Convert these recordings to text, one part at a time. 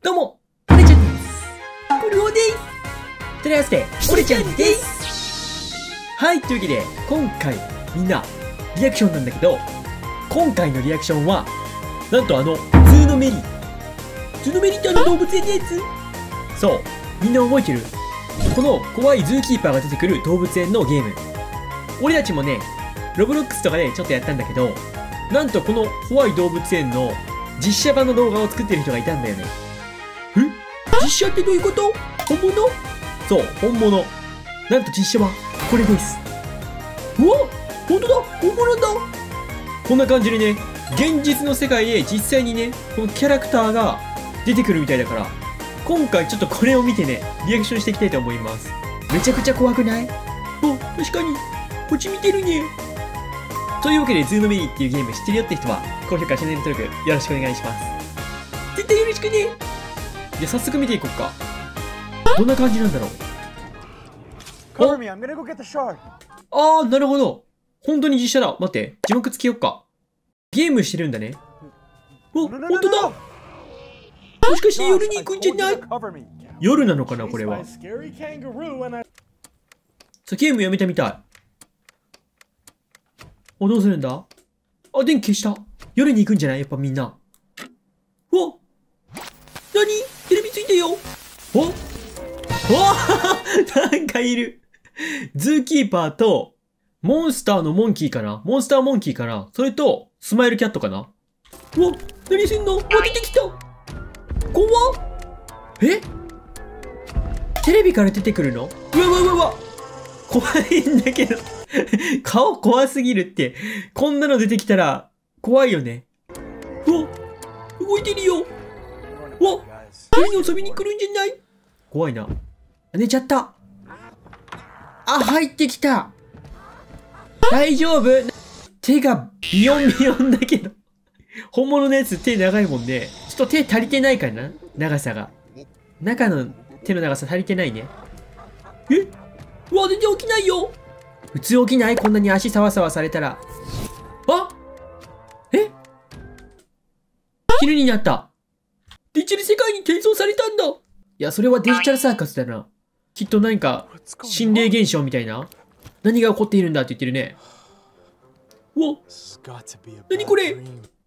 どうも、オレちゃんです。クリオです。とりあえずで、オレちゃんです。はい、というわけで、今回、みんな、リアクションなんだけど、今回のリアクションは、なんとズーノメリ。ズーノメリって動物園のやつ？そう、みんな覚えてる？この怖いズーキーパーが出てくる動物園のゲーム。俺たちもね、ロブロックスとかでちょっとやったんだけど、なんとこの怖い動物園の実写版の動画を作ってる人がいたんだよね。え？実写ってどういうこと？本物？そう、本物。なんと実写はこれです。うわ！本当だ！本物だ！こんな感じでね、現実の世界で実際にね、このキャラクターが出てくるみたいだから、今回ちょっとこれを見てね、リアクションしていきたいと思います。めちゃくちゃ怖くない？あ、確かに。こっち見てるね。というわけで、ズーノメリーっていうゲーム知ってるよって人は、高評価、チャンネル登録よろしくお願いします。絶対よろしくね。じゃあ早速見ていこうか。どんな感じなんだろう。ああ、なるほど。本当に実写だ。待って、字幕つけよっか。ゲームしてるんだね。お、本当だ。もしかして夜に行くんじゃない？夜なのかな、これは。さ、ゲームやめたみたい。あ、どうするんだ？あ、電気消した。夜に行くんじゃないやっぱみんな。わっ！なに？テレビついてよ！おっ！お！なんかいる。ズーキーパーと、モンスターのモンキーかな？モンスターモンキーかな？それと、スマイルキャットかな？うわっ！何すんの？わ、出てきた！怖っ！え？テレビから出てくるの？うわうわうわうわ！怖いんだけど。顔怖すぎるって。こんなの出てきたら怖いよね。うわ！動いてるよ！うわ！家に遊びに来るんじゃない？怖いな。寝ちゃった。あ、入ってきた。大丈夫？手がビヨンビヨンだけど。本物のやつ手長いもんね。ちょっと手足りてないかな？長さが。中の手の長さ足りてないね。え？うわ、全然起きないよ！普通起きない？こんなに足サワサワされたら。あ！え？昼になった。デジタル世界に転送されたんだ！いや、それはデジタルサーカスだな。きっとなんか、心霊現象みたいな。何が起こっているんだって言ってるね。うわ！何これ？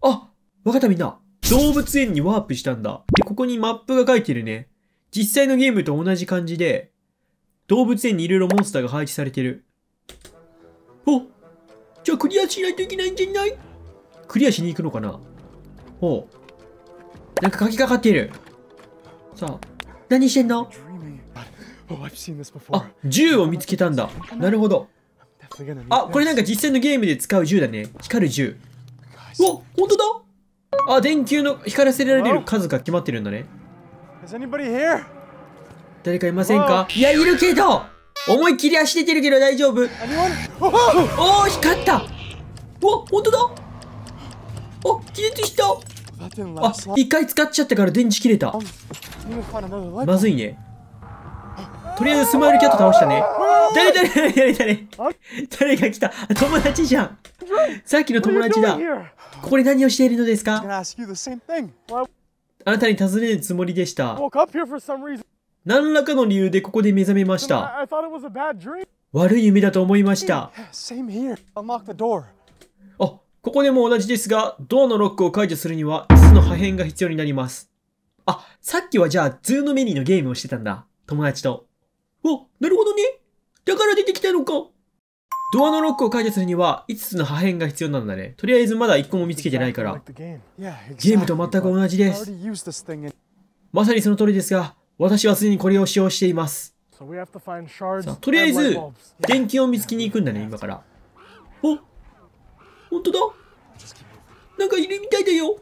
あ、わかったみんな。動物園にワープしたんだ。で、ここにマップが書いてるね。実際のゲームと同じ感じで、動物園にいろいろモンスターが配置されてる。お、じゃあクリアしないといけないんじゃない？クリアしに行くのかな？おう。なんか鍵かかっている。さあ、何してんの？あ、銃を見つけたんだ。なるほど。あ、これなんか実際のゲームで使う銃だね。光る銃。うわ、ほんとだ！あ、電球の光らせられる数が決まってるんだね。誰かいませんか？いや、いるけど！思いっきり足出てるけど大丈夫。おお、光った！うわ、ほんとだ！あ、気絶した！あ、一回使っちゃったから電池切れた。まずいね。とりあえずスマイルキャット倒したね。誰が来た？友達じゃん。さっきの友達だ。ここで何をしているのですか？あなたに尋ねるつもりでした。何らかの理由でここで目覚めました。悪い夢だと思いました。あ、ここでも同じですが、ドアのロックを解除するには5つの破片が必要になります。あ、さっきはじゃあ、ズーノメリーのゲームをしてたんだ。友達と。お、なるほどね。だから出てきたのか。ドアのロックを解除するには5つの破片が必要なんだね。とりあえずまだ1個も見つけてないから。ゲームと全く同じです。まさにその通りですが、私はすでにこれを使用しています。とりあえず、電球を見つけに行くんだね、今から。お、ほんとだ。なんかいるみたいだよ。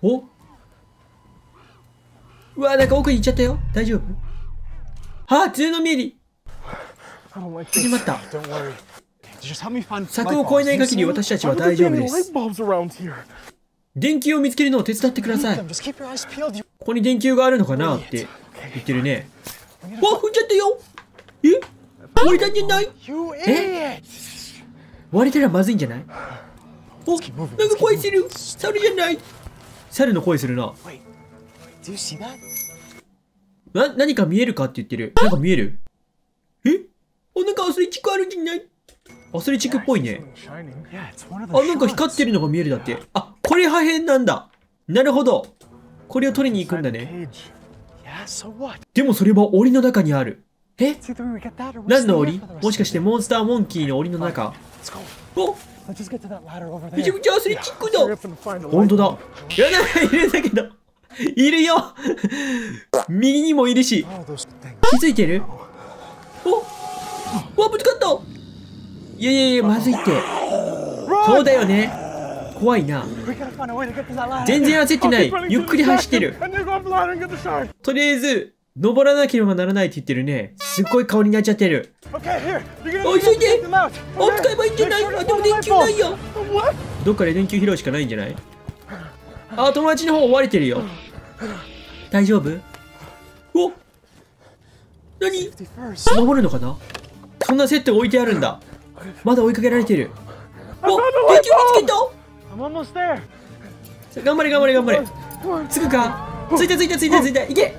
お、うわ、なんか奥に行っちゃったよ。大丈夫？あ、ズーノメリー。始まった。柵を越えない限り私たちは大丈夫です。電球を見つけるのを手伝ってください。ここに電球があるのかなって言ってるね。わ、踏んじゃったよ。え？割れたんじゃない？え？割れたらまずいんじゃない？お、なんか声する。猿じゃない？猿の声するな。通しない。何か見えるかって言ってる。なんか見える。え？あ、なんかアスレチックあるんじゃない？アスレチックっぽいね。あ、なんか光ってるのが見えるだって。あ、これ破片なんだ。なるほど。これを取りに行くんだね。でもそれは檻の中にある。え？何の檻？もしかしてモンスターモンキーの檻の中？お！めちゃくちゃアスレチックだ。ほんとだ。いや、なんかいるんだけど。いるよ。右にもいるし。気づいてる？お！わ、ぶつかった！いやいやいや、まずいって。そうだよね。怖いな。全然焦ってない。ゆっくり走ってる。とりあえず、登らなければならないって言ってるね。すっごい顔になっちゃってる。お、急いで！お、使えばいいんじゃない？あ、でも電球ないよ。どっかで電球拾うしかないんじゃない？あ、友達の方追われてるよ。大丈夫？お！何？登るのかな？そんなセット置いてあるんだ。まだ追いかけられてる。お、電球見つけた！頑張れ頑張れ頑張れ。つくか？ついたついたついたついた。いけ！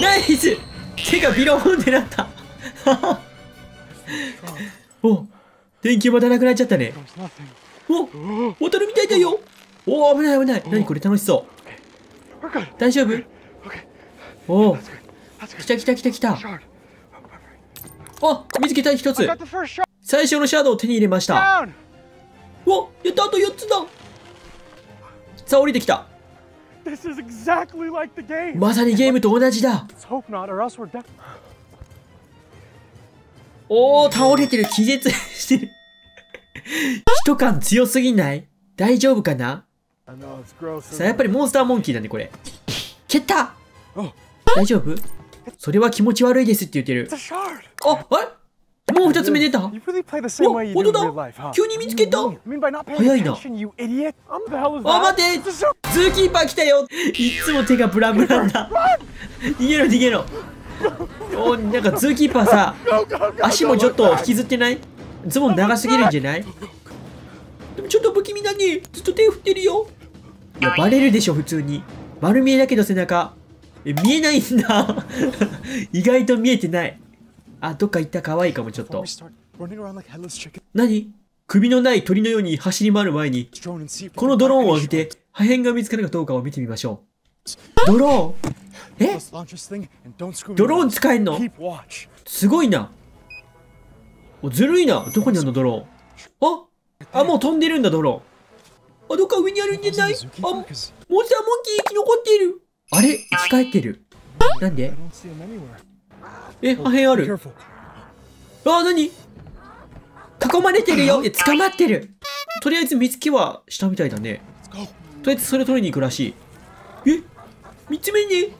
ナイス！手がビローンってなった。お、電球またなくなっちゃったね。お、渡るみたいだよ。おお、危ない危ない。何これ楽しそう。大丈夫？おお。来た来た来た来た。あ、見つけた一つ。最初のシャドウを手に入れました。お、やったあと4つだ。さあ降りてきた。まさにゲームと同じだ。おお、倒れてる。気絶してる。一感強すぎない？大丈夫かな？さあやっぱりモンスターモンキーだねこれ。蹴った。大丈夫？それは気持ち悪いですって言ってる。あ、あれ？もう二つ目出た？お、本当だ！急に見つけた！早いな。あ、待って！ズーキーパー来たよ！いつも手がブラブラだ。逃げろ逃げろ。お、なんかズーキーパーさ、足もちょっと引きずってない？ズボン長すぎるんじゃない？でもちょっと不気味だね。ずっと手振ってるよ。いや、バレるでしょ、普通に。丸見えだけど背中。見えないんだ。意外と見えてない。あ、どっか行った。可愛いかも、ちょっと。何？首のない鳥のように走り回る前に、このドローンを上げて、破片が見つかるかどうかを見てみましょう。ドローン？え？ドローン使えんの？すごいな。お、ずるいな。どこにあるの、ドローン。あ、もう飛んでるんだ、ドローン。あ、どっか上にあるんじゃない？あ、モンスターモンキー生き残っている。あれ？生き返ってる。なんで？え、破片ある。あ、なに？囲まれてるよ。いや、捕まってる。とりあえず見つけはしたみたいだね。とりあえずそれ取りに行くらしい。え？三つ目に？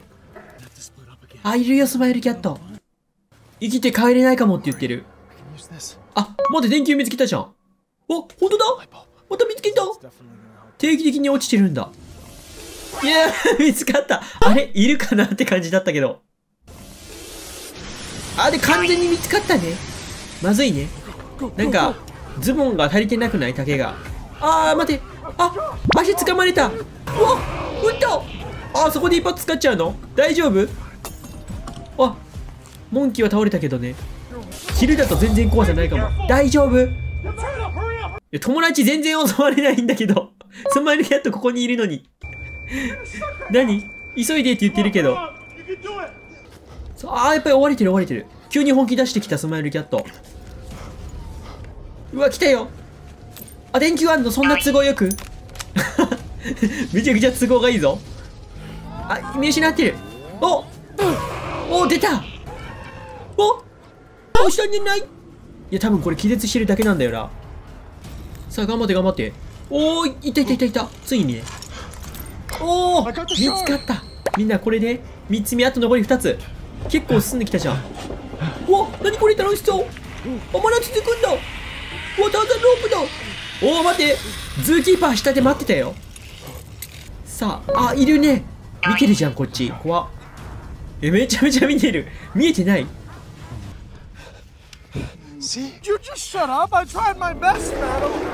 あ、いるよ、スマイルキャット。生きて帰れないかもって言ってる。あ、待って、電球見つけたじゃん。あ、ほんとだ！また見つけた！定期的に落ちてるんだ。いやー、見つかった。あれ、いるかなって感じだったけど。あ、で、完全に見つかったね。まずいね。なんか、ズボンが足りてなくない？竹が。あー、待て。あ、足掴まれた。うわ、撃った！あー、そこで一発使っちゃうの？大丈夫？あ、モンキーは倒れたけどね。昼だと全然怖さないかも。大丈夫？いや、友達全然襲われないんだけど。スマイルキャットここにいるのに。何？急いでって言ってるけど。ああ、やっぱり追われてる追われてる。急に本気出してきたスマイルキャット。うわ、来たよ。あ、電球あんの？そんな都合よく。めちゃくちゃ都合がいいぞ。あ、見失ってる。お、お、出た。お、押したんじゃない？いや、多分これ気絶してるだけなんだよな。さあ、頑張って頑張って。おー、いたいたいたいた。ついにね。おお、見つかった。みんなこれで3つ目、あと残り2つ。結構進んできたじゃん。うわ、何これ楽しそう。あ、まだ続くんだ。うわ、ターザンロープだ。おお、待って、ズーキーパー下で待ってたよ。さあ、あ、いるね。見てるじゃん、こっち。怖っ。え、めちゃめちゃ見てる。見えてない？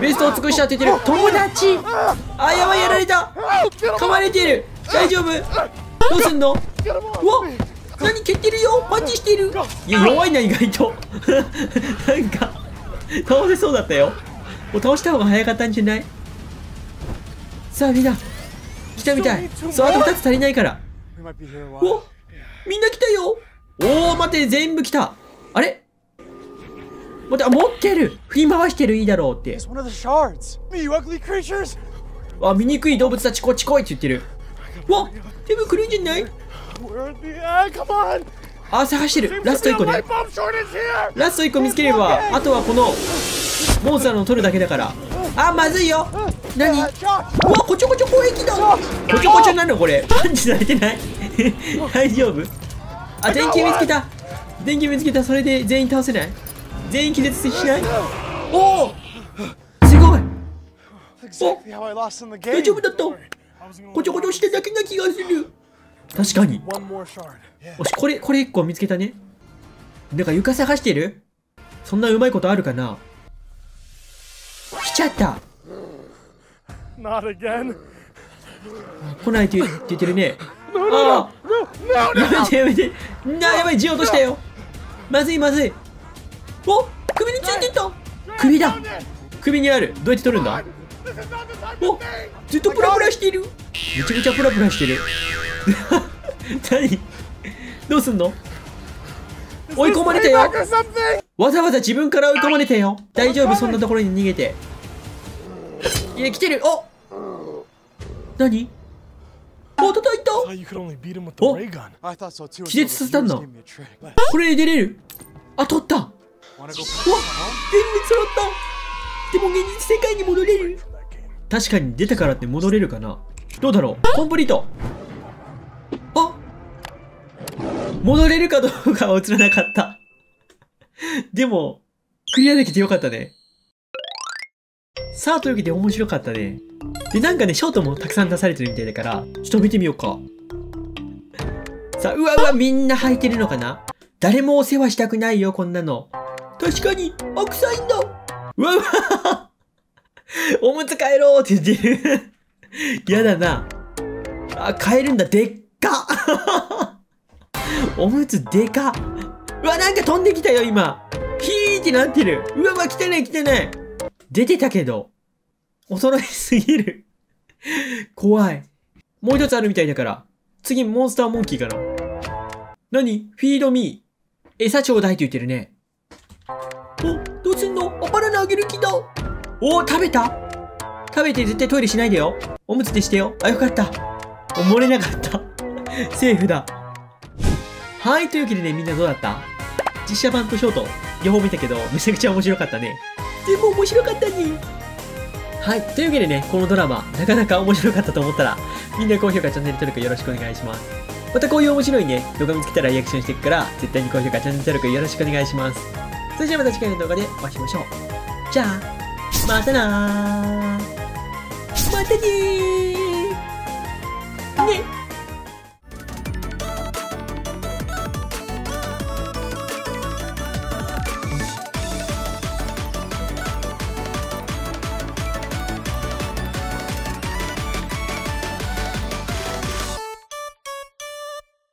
ベストを尽くしたって言ってる。友達。あ、やばい、やられた。噛まれてる。大丈夫？どうすんの。うわ何蹴ってるよ、パンチしてる。いや弱いな意外となんか倒せそうだったよ。もう倒した方が早かったんじゃない。さあみんな来たみたい。そうあと2つ足りないから。おみんな来たよ。おお待て、全部来た。あれ待って、あ持ってる、振り回してる、いいだろうって。あ醜い動物たちこっち来いって言ってる。わ全部来るんじゃない。あ探してる。ラスト1個ね、ラスト1個見つければあとはこのモンスターの取るだけだから。あまずいよ。何うわこちょこちょ攻撃だ。こちょこちょなのこれ、パンチされてない大丈夫。あ電球見つけた、電球見つけた。それで全員倒せない、全員気絶しない。おおすごい。お大丈夫だった、こちょこちょしてだけな気がする。確かに。おしこれ1個見つけたね。なんか床探してる。そんなうまいことあるかな。来ちゃった。来ないって言ってるね。ああやめてやめて。やばい、銃落としたよ。まずいまずい。お首についてった。首だ、首にある。どうやって取るんだ。おずっとプラプラしている。めちゃめちゃプラプラしてる何どうすんの。追い込まれたよ、わざわざ自分から追い込まれたよ。大丈夫、そんなところに逃げて。いや来てる。お何お叩いた。お気絶させたんだ。これ出れる。あ取った。うわ全部揃った。でも現実世界に戻れる。確かに出たからって戻れるかな。どうだろう。コンプリート。あ戻れるかどうかは映らなかったでもクリアできてよかったね。さあというわけで面白かったね。でなんかねショートもたくさん出されてるみたいだからちょっと見てみようか。さあうわうわみんな履いてるのかな。誰もお世話したくないよこんなの。確かに、あ、臭いんだ。うわうわおむつ変えろって言ってるやだな。あ、変えるんだ。でっかおむつでか。うわ、なんか飛んできたよ、今。ヒーってなってる。うわ、まあ、汚い、汚い。出てたけど。恐ろしすぎる怖い。もう一つあるみたいだから。次、モンスターモンキーかな。何？フィードミー。餌ちょうだいって言ってるね。お、どうすんの？あ、バナナあげる気だ。おー、食べた？食べて絶対トイレしないでよ。おむつでしてよ。あ、よかった。漏れなかった。セーフだ。はい、というわけでね、みんなどうだった？実写版とショート、両方見たけど、めちゃくちゃ面白かったね。でも面白かったね。はい、というわけでね、このドラマ、なかなか面白かったと思ったら、みんな高評価、チャンネル登録よろしくお願いします。またこういう面白いね、動画見つけたらリアクションしていくから、絶対に高評価、チャンネル登録よろしくお願いします。それじゃあまた次回の動画でお会いしましょう。じゃあ、またなー。またねー。ね。